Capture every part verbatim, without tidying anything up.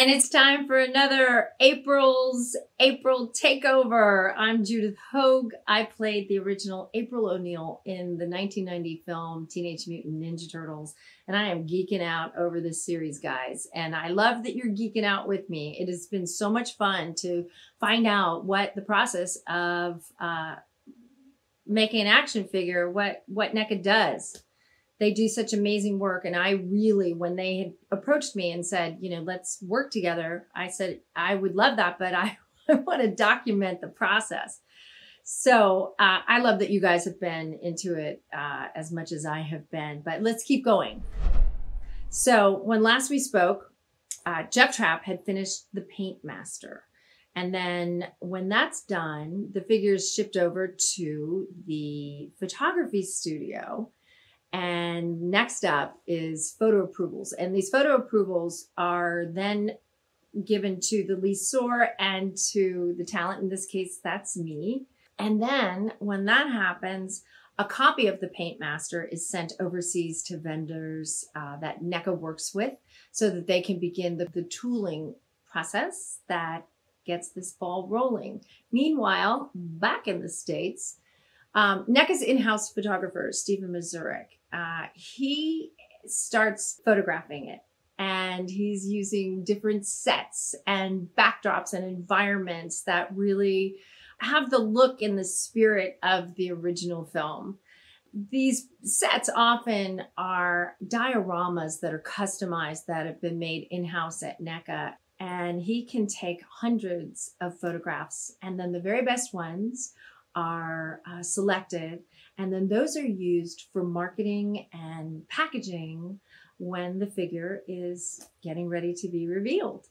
And it's time for another April's April Takeover. I'm Judith Hoag. I played the original April O'Neil in the nineteen ninety film Teenage Mutant Ninja Turtles. And I am geeking out over this series, guys. And I love that you're geeking out with me. It has been so much fun to find out what the process of uh, making an action figure, what, what NECA does. They do such amazing work. And I really, when they had approached me and said, you know, let's work together, I said, I would love that, but I, I want to document the process. So uh, I love that you guys have been into it uh, as much as I have been, but let's keep going. So when last we spoke, uh, Jeff Trapp had finished the Paint Master. And then when that's done, the figures shipped over to the photography studio. And next up is photo approvals. And these photo approvals are then given to the leasor and to the talent. In this case, that's me. And then when that happens, a copy of the Paint Master is sent overseas to vendors uh, that NECA works with so that they can begin the, the tooling process that gets this ball rolling. Meanwhile, back in the States, Um, NECA's in-house photographer, Stephen Missouri, uh, he starts photographing it, and he's using different sets and backdrops and environments that really have the look and the spirit of the original film. These sets often are dioramas that are customized that have been made in-house at NECA, and he can take hundreds of photographs, and then the very best ones are uh, selected, and then those are used for marketing and packaging when the figure is getting ready to be revealed.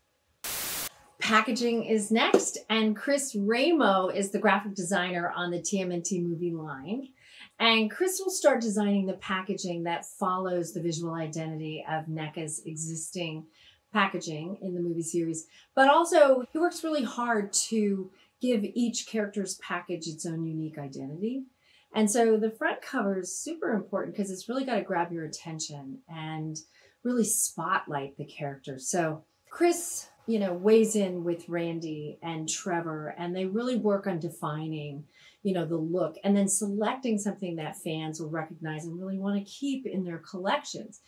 Packaging is next, and Chris Rameau is the graphic designer on the T M N T movie line, and Chris will start designing the packaging that follows the visual identity of NECA's existing packaging in the movie series, but also he works really hard to give each character's package its own unique identity. And so the front cover is super important because it's really got to grab your attention and really spotlight the character. So Chris, you know, weighs in with Randy and Trevor, and they really work on defining, you know, the look and then selecting something that fans will recognize and really want to keep in their collections.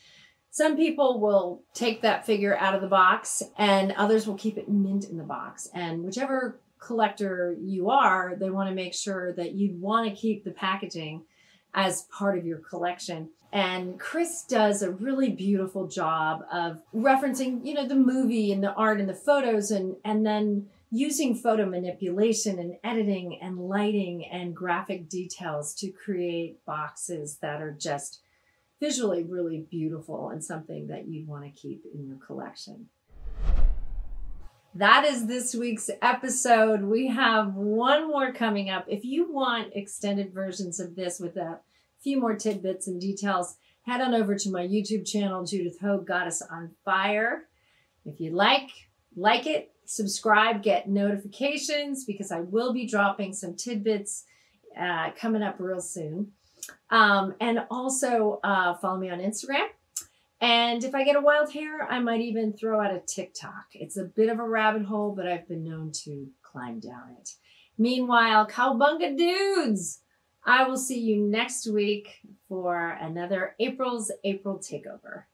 Some people will take that figure out of the box, and others will keep it mint in the box, and whichever collector you are, they want to make sure that you want to keep the packaging as part of your collection. And Chris does a really beautiful job of referencing, you know, the movie and the art and the photos, and, and then using photo manipulation and editing and lighting and graphic details to create boxes that are just visually really beautiful and something that you'd want to keep in your collection. That is this week's episode. We have one more coming up. If you want extended versions of this with a few more tidbits and details, head on over to my YouTube channel, Judith Hoag Goddess on Fire. If you like, like it, subscribe, get notifications, because I will be dropping some tidbits uh, coming up real soon. Um, and also uh, follow me on Instagram. And if I get a wild hair, I might even throw out a TikTok. It's a bit of a rabbit hole, but I've been known to climb down it. Meanwhile, cowabunga dudes, I will see you next week for another April's April Takeover.